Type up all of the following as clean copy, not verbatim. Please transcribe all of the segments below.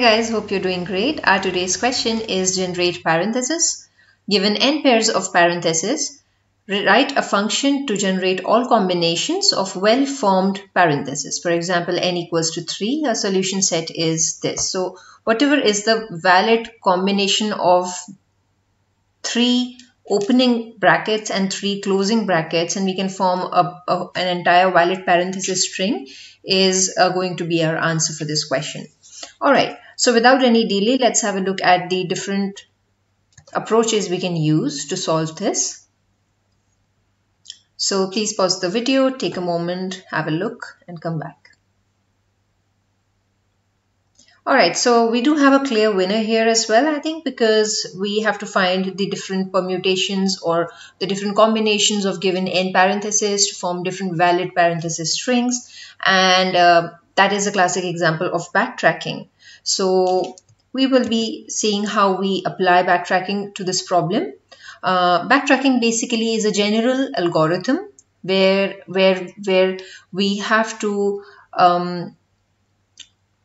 guys, hope you're doing great. Our today's question is generate parentheses. Given n pairs of parentheses, write a function to generate all combinations of well-formed parentheses. For example, n equals to 3. Our solution set is this. So whatever is the valid combination of 3 opening brackets and 3 closing brackets, and we can form an entire valid parenthesis string is going to be our answer for this question. All right, so without any delay, let's have a look at the different approaches we can use to solve this. So please pause the video, take a moment, have a look, and come back. All right, so we do have a clear winner here as well, I think, because we have to find the different permutations or the different combinations of given n parentheses to form different valid parenthesis strings. And that is a classic example of backtracking. So we will be seeing how we apply backtracking to this problem. Backtracking basically is a general algorithm where we have to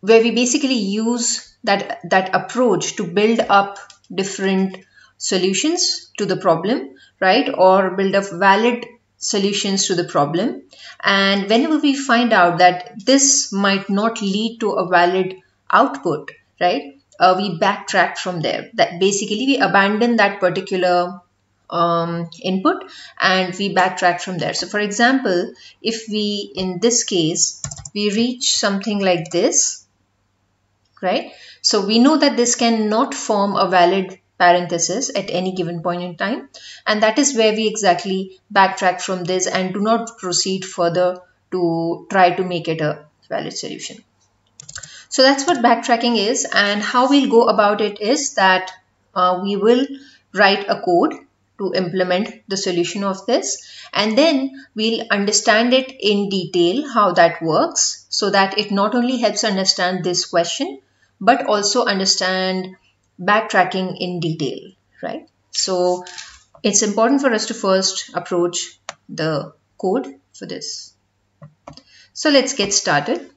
where we basically use that approach to build up different solutions to the problem, right? Or build up valid solutions to the problem. And whenever we find out that this might not lead to a valid output, right? We backtrack from there. That basically we abandon that particular input and we backtrack from there. So for example, if we, in this case, we reach something like this, right? So we know that this cannot form a valid parenthesis at any given point in time. And that is where we exactly backtrack from this and do not proceed further to try to make it a valid solution. So that's what backtracking is. And how we'll go about it is that we will write a code to implement the solution of this. And then we'll understand it in detail, how that works, so that it not only helps understand this question, but also understand backtracking in detail, right? So it's important for us to first approach the code for this. So let's get started.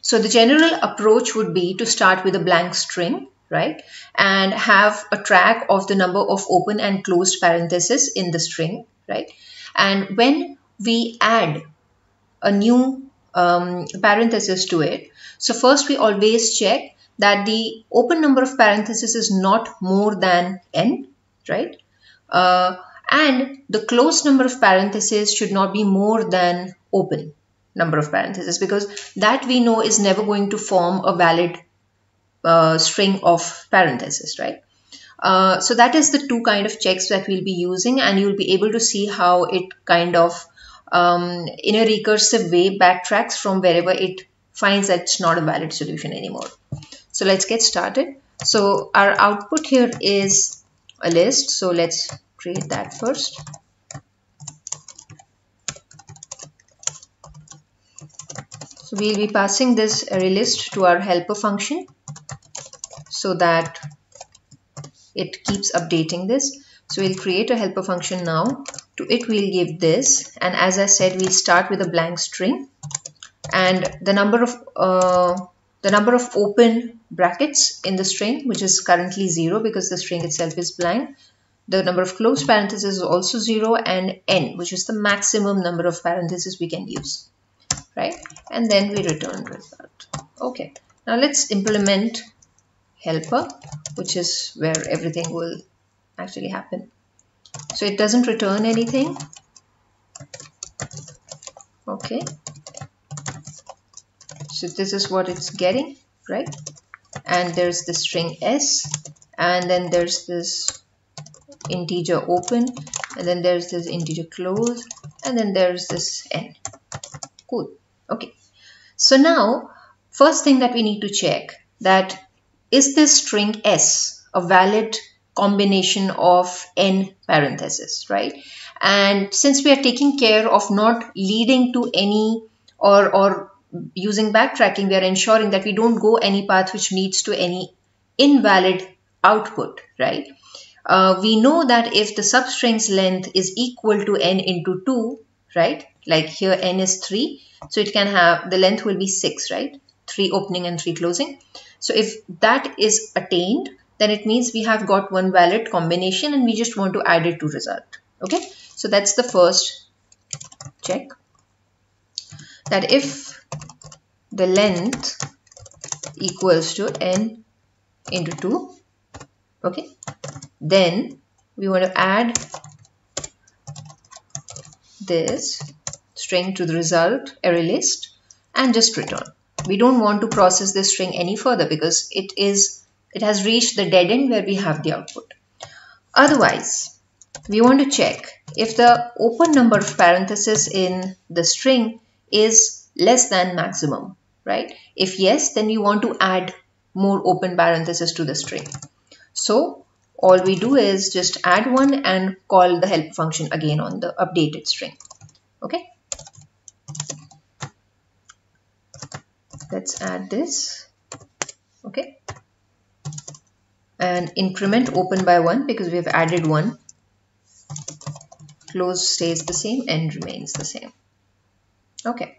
So the general approach would be to start with a blank string, right? And have a track of the number of open and closed parentheses in the string, right? And when we add a new parenthesis to it, so first we always check that the open number of parentheses is not more than n, right? And the closed number of parentheses should not be more than open number of parentheses, because that we know is never going to form a valid string of parentheses, right? So that is the two kind of checks that we'll be using, and you'll be able to see how it kind of in a recursive way backtracks from wherever it finds that it's not a valid solution anymore. So let's get started. So our output here is a list. So let's create that first. So we'll be passing this array list to our helper function so that it keeps updating this. So we'll create a helper function now. To it we'll give this, and as I said, we'll start with a blank string, and the number of open brackets in the string, which is currently 0 because the string itself is blank. The number of closed parentheses is also 0, and n, which is the maximum number of parentheses we can use, right? And then we return result. Okay, now let's implement helper, which is where everything will actually happen. So it doesn't return anything. Okay, so this is what it's getting, right? And there's the string s, and then there's this integer open, and then there's this integer close, and then there's this n. Cool. Okay, so now first thing that we need to check, that is this string s a valid combination of n parentheses, right? And since we are taking care of not leading to any or using backtracking, we are ensuring that we don't go any path which leads to any invalid output, right? We know that if the substring's length is equal to n into 2, right? Like here n is 3, so it can have, the length will be 6, right? 3 opening and 3 closing. So if that is attained, then it means we have got one valid combination and we just want to add it to result. Okay, so that's the first check, that if the length equals to n into 2, okay, then we want to add this string to the result array list and just return. We don't want to process this string any further because it has reached the dead end where we have the output. Otherwise, we want to check if the open number of parentheses in the string is less than maximum, right? If yes, then you want to add more open parentheses to the string. So all we do is just add one and call the help function again on the updated string. Okay. Let's add this. Okay. And increment open by 1 because we have added 1. Close stays the same, end remains the same. Okay.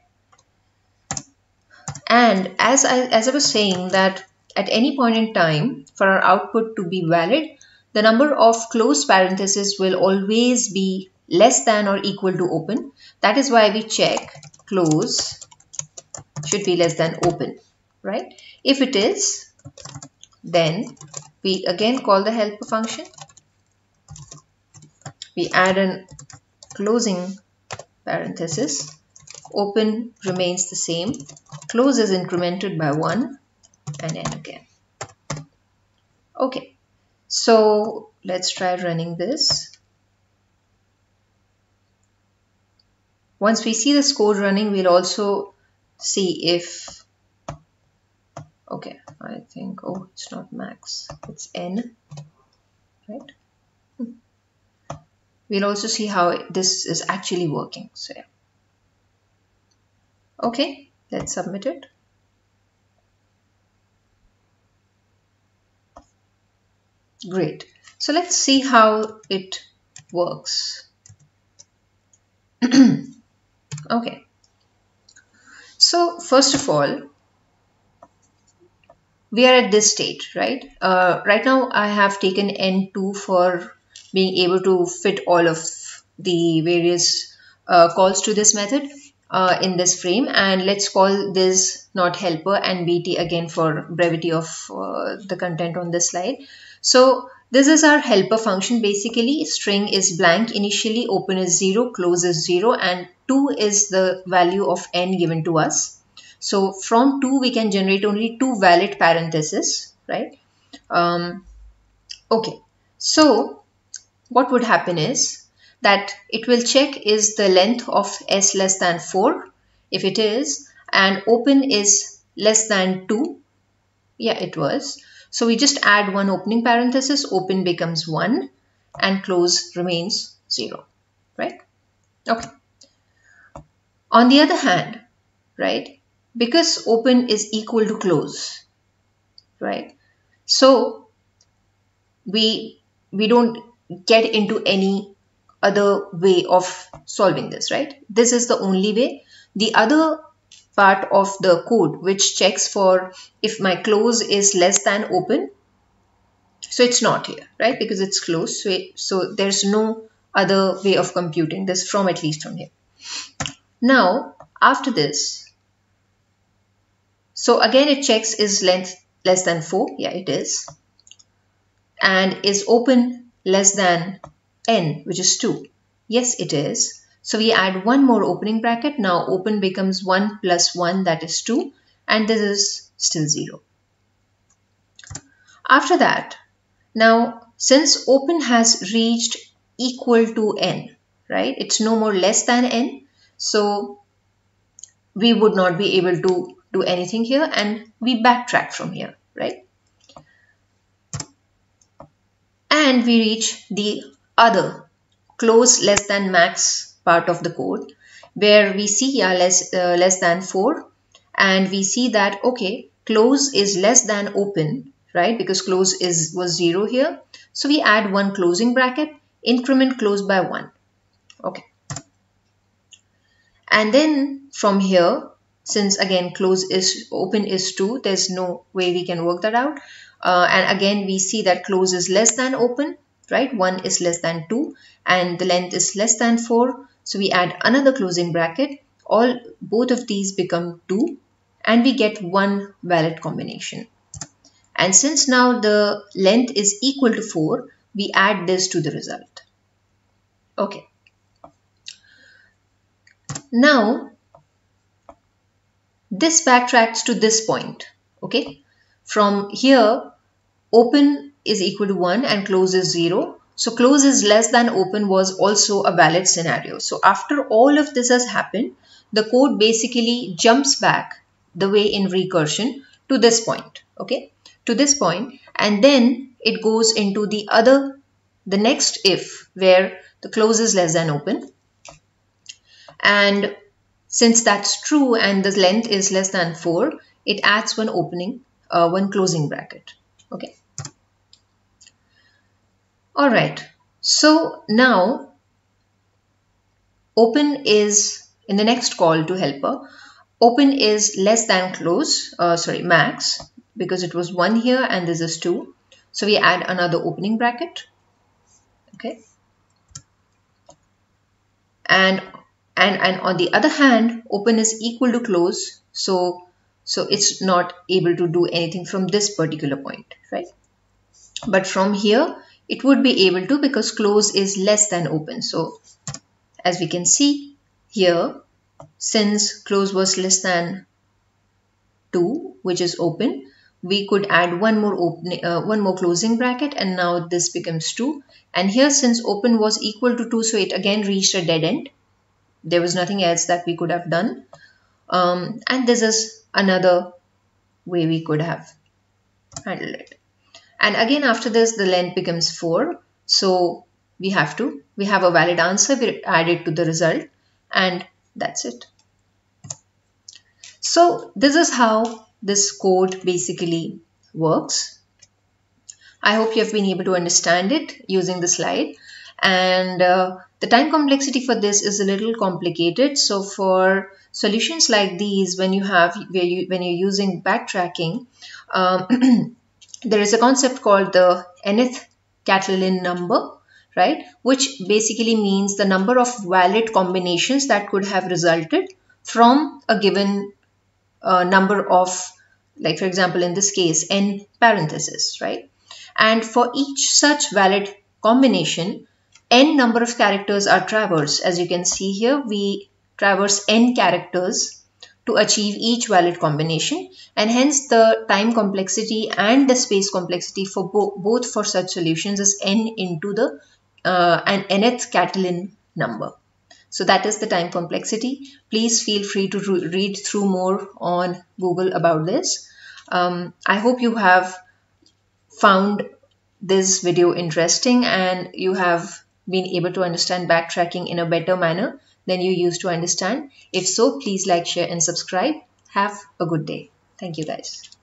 And as I was saying, that at any point in time, for our output to be valid, the number of closed parentheses will always be less than or equal to open. That is why we check close should be less than open, right? If it is, then we again call the helper function. We add an closing parenthesis. Open remains the same. Close is incremented by 1 and end again. Okay, so let's try running this. Once we see this code running, we'll also see if, okay, I think, oh, it's not max, it's n, right? We'll also see how this is actually working. So yeah. Okay, let's submit it. Great. So let's see how it works. Okay. So first of all, we are at this stage, right? Right now I have taken N2 for being able to fit all of the various calls to this method in this frame, and let's call this not helper and BT again for brevity of the content on this slide. So this is our helper function. Basically, string is blank initially, open is 0, close is 0, and 2 is the value of n given to us. So from 2 we can generate only 2 valid parentheses, right? Okay, so what would happen is that it will check is the length of s less than 4. If it is, and open is less than 2. Yeah, it was. So we just add one opening parenthesis, open becomes 1 and close remains 0, right? Okay. On the other hand, right, because open is equal to close, right? So we don't get into any other way of solving this, right? This is the only way. The other part of the code which checks for if my close is less than open, so it's not here, right? Because it's closed, so there's no other way of computing this from, at least from here. Now after this, so again it checks is length less than 4, yeah it is, and is open less than n, which is 2, yes it is. So we add one more opening bracket. Now open becomes 1 plus 1, that is 2, and this is still 0. After that, now since open has reached equal to n, right? It's no more less than n. So we would not be able to do anything here, and we backtrack from here, right? And we reach the other close less than max part of the code, where we see less than 4, and we see that okay, close is less than open, right? Because close was 0 here, so we add one closing bracket, increment close by 1, okay, and then from here Since again close is open is true, there's no way we can work that out. And again we see that close is less than open, right? 1 is less than 2 and the length is less than 4. So we add another closing bracket. Both of these become 2 and we get one valid combination. And since now the length is equal to 4, we add this to the result. Okay. Now this backtracks to this point. Okay. From here, open is equal to 1 and close is 0. So close is less than open was also a valid scenario. So after all of this has happened, the code basically jumps back the way in recursion to this point. Okay. To this point, and then it goes into the next if, where the close is less than open, and since that's true and the length is less than 4, it adds one closing bracket. Okay. All right. So now open is in the next call to helper. Open is less than close. Sorry, max. Because it was 1 here and this is 2. So we add another opening bracket. Okay. And on the other hand, open is equal to close. So it's not able to do anything from this particular point, right? But from here, it would be able to, because close is less than open. So as we can see here, since close was less than 2, which is open, we could add one more closing bracket, and now this becomes 2. And here, since open was equal to 2, so it again reached a dead end. There was nothing else that we could have done. And this is another way we could have handled it. And again, after this, the length becomes 4. So we have a valid answer. We add it to the result, and that's it. So this is how this code basically works. I hope you have been able to understand it using the slide. And the time complexity for this is a little complicated. So for solutions like these, when you're using backtracking, there is a concept called the nth Catalan number, right? Which basically means the number of valid combinations that could have resulted from a given number of, like for example in this case, n parentheses, right? And for each such valid combination, n number of characters are traversed. As you can see here, we traverse n characters to achieve each valid combination, and hence the time complexity and the space complexity for both for such solutions is n into the nth Catalan number. So that is the time complexity. Please feel free to read through more on Google about this. I hope you have found this video interesting and you have been able to understand backtracking in a better manner than you used to understand. If so, please like, share, and subscribe. Have a good day. Thank you, guys.